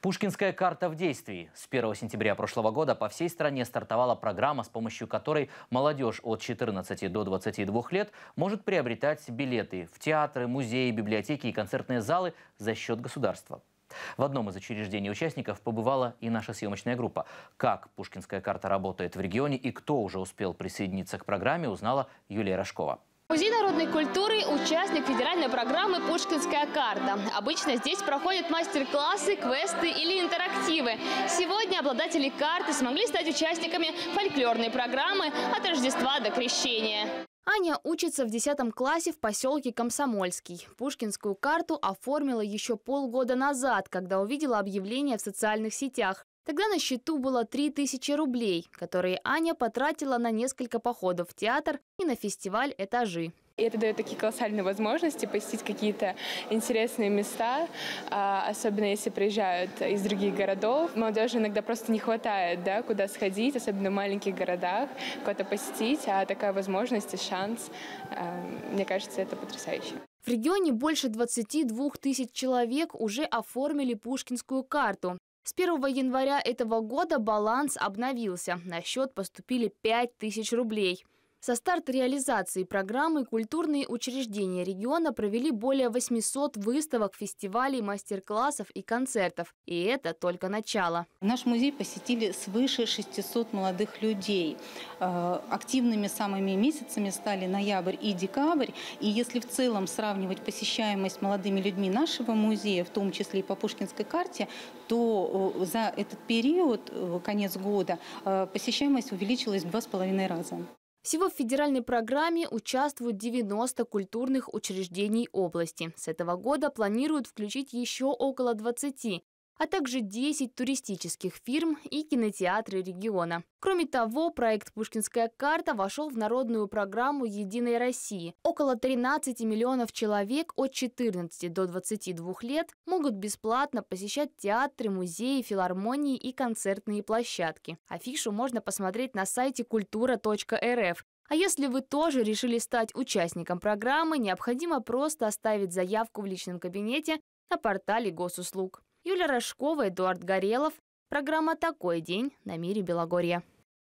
Пушкинская карта в действии. С 1 сентября прошлого года по всей стране стартовала программа, с помощью которой молодежь от 14 до 22 лет может приобретать билеты в театры, музеи, библиотеки и концертные залы за счет государства. В одном из учреждений участников побывала и наша съемочная группа. Как Пушкинская карта работает в регионе и кто уже успел присоединиться к программе, узнала Юлия Рожкова. Музей народной культуры – участник федеральной программы «Пушкинская карта». Обычно здесь проходят мастер-классы, квесты или интерактивы. Сегодня обладатели карты смогли стать участниками фольклорной программы «От Рождества до Крещения». Аня учится в 10 классе в поселке Комсомольский. Пушкинскую карту оформила еще полгода назад, когда увидела объявление в социальных сетях. Тогда на счету было 3000 рублей, которые Аня потратила на несколько походов в театр и на фестиваль «Этажи». И это дает такие колоссальные возможности посетить какие-то интересные места, особенно если приезжают из других городов. Молодежи иногда просто не хватает, да, куда сходить, особенно в маленьких городах, куда-то посетить. А такая возможность и шанс, мне кажется, это потрясающе. В регионе больше 22 тысяч человек уже оформили Пушкинскую карту. С 1 января этого года баланс обновился. На счет поступили 5000 рублей. Со старта реализации программы культурные учреждения региона провели более 800 выставок, фестивалей, мастер-классов и концертов. И это только начало. Наш музей посетили свыше 600 молодых людей. Активными самыми месяцами стали ноябрь и декабрь. И если в целом сравнивать посещаемость молодыми людьми нашего музея, в том числе и по Пушкинской карте, то за этот период, конец года, посещаемость увеличилась в 2,5 раза. Всего в федеральной программе участвуют 90 культурных учреждений области. С этого года планируют включить еще около 20, а также 10 туристических фирм и кинотеатры региона. Кроме того, проект «Пушкинская карта» вошел в народную программу «Единой России». Около 13 миллионов человек от 14 до 22 лет могут бесплатно посещать театры, музеи, филармонии и концертные площадки. Афишу можно посмотреть на сайте культура.рф. А если вы тоже решили стать участником программы, необходимо просто оставить заявку в личном кабинете на портале Госуслуг. Юлия Рожкова, Эдуард Горелов. Программа «Такой день» на Мире Белогорья.